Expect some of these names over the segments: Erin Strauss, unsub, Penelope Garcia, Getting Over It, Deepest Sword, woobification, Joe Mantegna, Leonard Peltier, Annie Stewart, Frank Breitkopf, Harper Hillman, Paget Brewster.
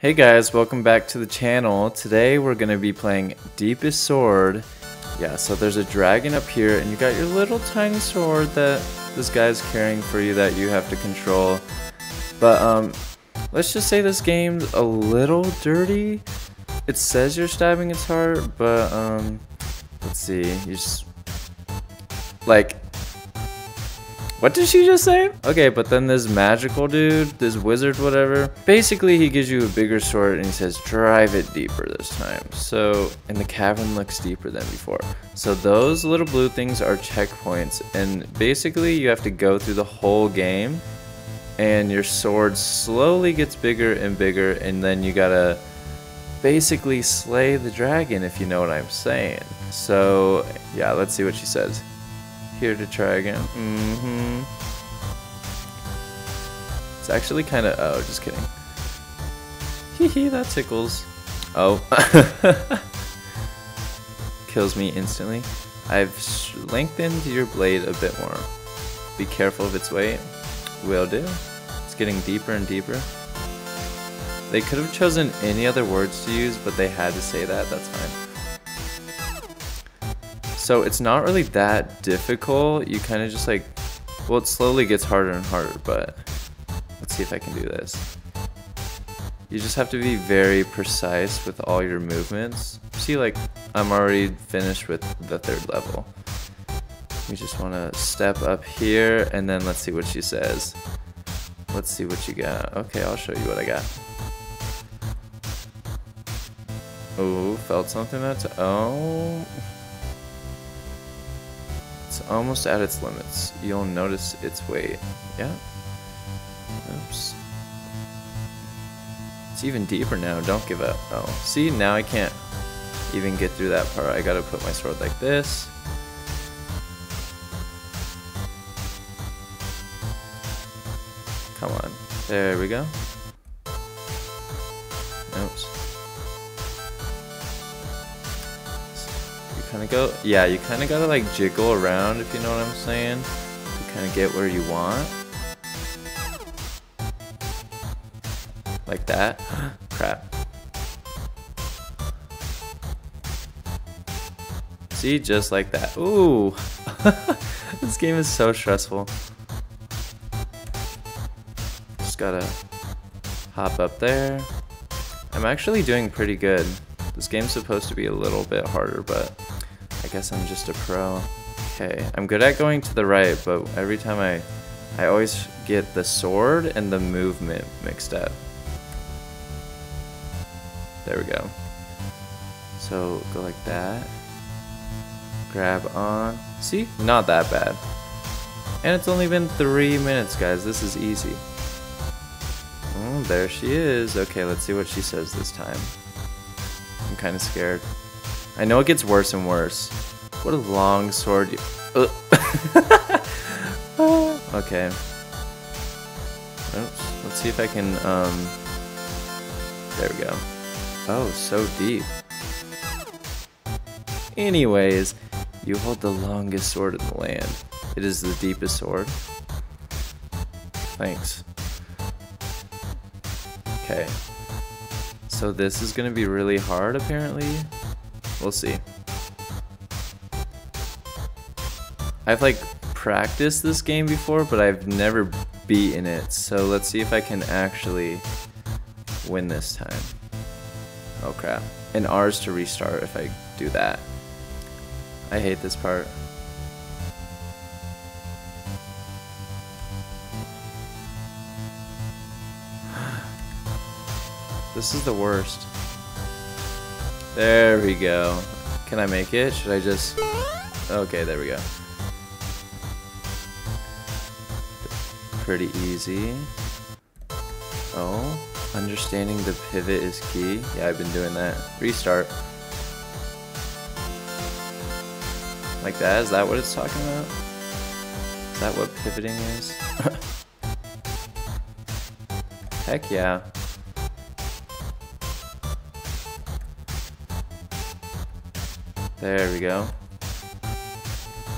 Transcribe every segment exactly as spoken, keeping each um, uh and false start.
Hey guys, welcome back to the channel. Today we're going to be playing Deepest Sword. Yeah, so there's a dragon up here and you got your little tiny sword that this guy's carrying for you that you have to control. But um, let's just say this game's a little dirty. It says you're stabbing its heart, but um, let's see, you just, like, what did she just say? Okay, but then this magical dude, this wizard, whatever, basically he gives you a bigger sword and he says, drive it deeper this time. So, and the cavern looks deeper than before. So those little blue things are checkpoints, and basically you have to go through the whole game and your sword slowly gets bigger and bigger, and then you gotta basically slay the dragon, if you know what I'm saying. So yeah, let's see what she says. Here to try again. Mm-hmm. It's actually kind of, oh, just kidding. Hee hee, that tickles. Oh. Kills me instantly. I've lengthened your blade a bit more. Be careful of its weight. Will do. It's getting deeper and deeper. They could have chosen any other words to use, but they had to say that. That's fine. So it's not really that difficult, you kind of just like, well, it slowly gets harder and harder, but let's see if I can do this. You just have to be very precise with all your movements. See, like, I'm already finished with the third level. You just want to step up here, and then let's see what she says. Let's see what you got. Okay, I'll show you what I got. Oh, felt something that's, oh. Almost at its limits. You'll notice its weight. Yeah. Oops. It's even deeper now. Don't give up. Oh, see, now I can't even get through that part. I gotta put my sword like this. Come on. There we go. Oops. Kind of go, yeah, you kind of gotta like jiggle around, if you know what I'm saying, to kind of get where you want, like that. Crap. See, just like that. Ooh. This game is so stressful. Just gotta hop up there. I'm actually doing pretty good. This game's supposed to be a little bit harder, but I guess I'm just a pro. Okay, I'm good at going to the right, but every time I... I always get the sword and the movement mixed up. There we go. So, go like that. Grab on. See? Not that bad. And it's only been three minutes, guys. This is easy. Oh, there she is. Okay, let's see what she says this time. I'm kind of scared. I know it gets worse and worse. What a long sword. You okay. Oops. Let's see if I can, um... there we go. Oh, so deep. Anyways, you hold the longest sword in the land. It is the deepest sword. Thanks. Okay. So this is gonna be really hard, apparently. We'll see. I've like practiced this game before, but I've never beaten it. So let's see if I can actually win this time. Oh crap. And R's to restart if I do that. I hate this part. This is the worst. There we go. Can I make it? Should I just... okay, there we go. Pretty easy. Oh, understanding the pivot is key. Yeah, I've been doing that. Restart. Like that? Is that what it's talking about? Is that what pivoting is? Heck yeah. There we go.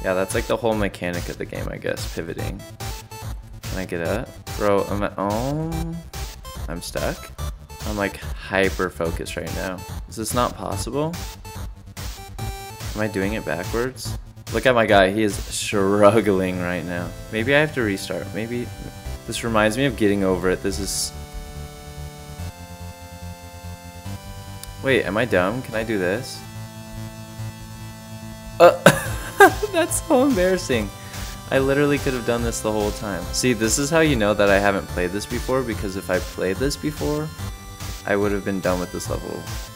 Yeah, that's like the whole mechanic of the game, I guess. Pivoting. Can I get up? Bro, I'm at home. I'm stuck. I'm like hyper focused right now. Is this not possible? Am I doing it backwards? Look at my guy, he is struggling right now. Maybe I have to restart. Maybe this reminds me of Getting Over It. This is... Wait, am I dumb? Can I do this? Uh, that's so embarrassing. I literally could have done this the whole time. See, this is how you know that I haven't played this before, because if I played this before, I would have been done with this level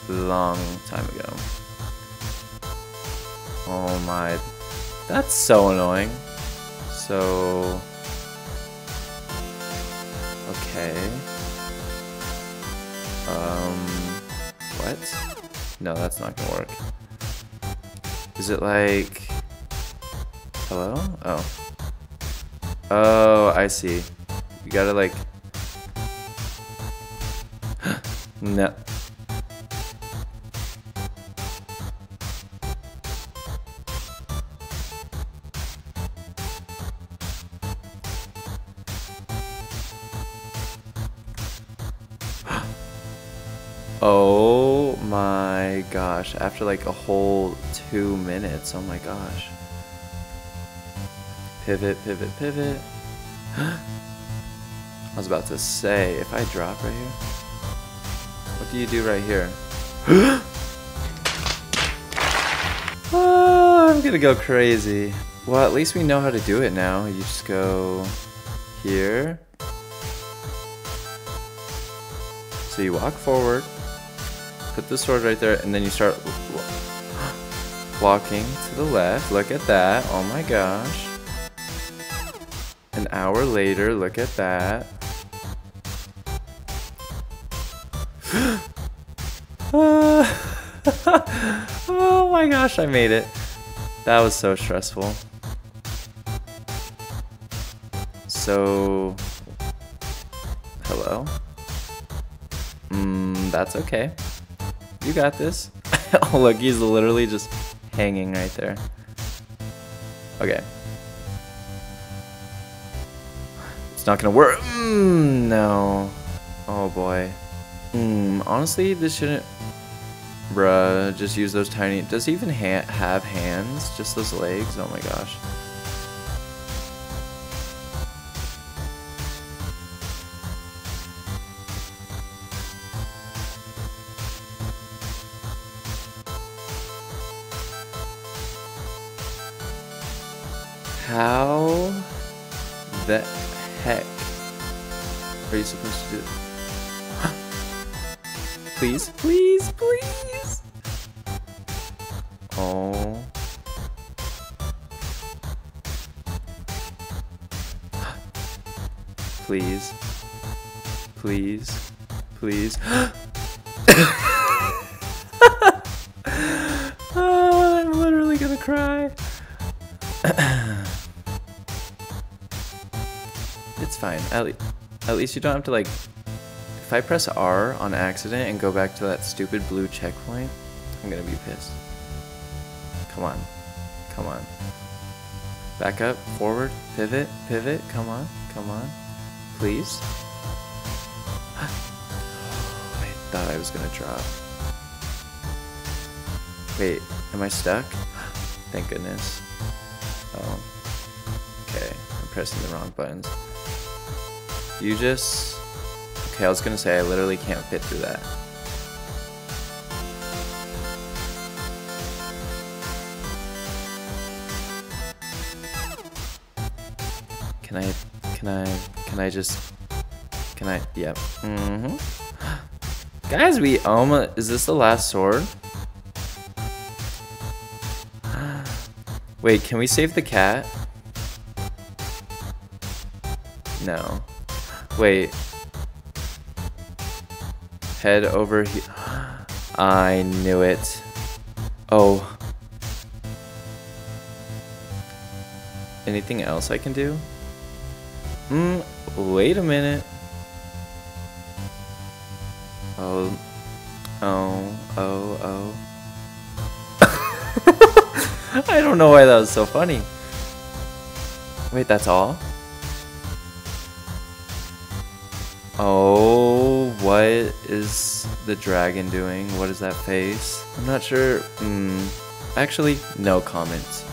a long time ago. Oh my... That's so annoying. So... Okay... Um... What? No, that's not gonna work. Is it like... Hello? Oh. Oh, I see. You gotta like... No. Oh my gosh, after like a whole two minutes, oh my gosh. Pivot, pivot, pivot. I was about to say, if I drop right here, what do you do right here? Oh, I'm gonna go crazy. Well, at least we know how to do it now. You just go here. So you walk forward. Put the sword right there, and then you start walking to the left. Look at that. Oh my gosh. An hour later, look at that. Oh my gosh, I made it. That was so stressful. So... Hello? Mmm, that's okay. You got this. Oh look, he's literally just hanging right there. Okay. It's not gonna work. Mm, no. Oh boy. Mm, honestly, this shouldn't... Bruh, just use those tiny... Does he even ha have hands? Just those legs? Oh my gosh. How the heck are you supposed to do it? Please, please, please! Oh. Please. Please. Please. Oh, I'm literally gonna cry. It's fine. At, le at least you don't have to like... If I press R on accident and go back to that stupid blue checkpoint, I'm gonna be pissed. Come on. Come on. Back up, forward, pivot, pivot, come on, come on. Please? I thought I was gonna drop. Wait, am I stuck? Thank goodness. Oh. Okay, I'm pressing the wrong buttons. You just... Okay, I was gonna say I literally can't fit through that. Can I... Can I... Can I just... Can I... Yeah. Mm-hmm. Guys, we almost... Is this the last sword? Wait, can we save the cat? No. Wait. Head over here. I knew it. Oh. Anything else I can do? Hmm, wait a minute. Oh. Oh, oh, oh. I don't know why that was so funny. Wait, that's all? Oh, what? What is the dragon doing? What is that face? I'm not sure. Mm, actually, no comments.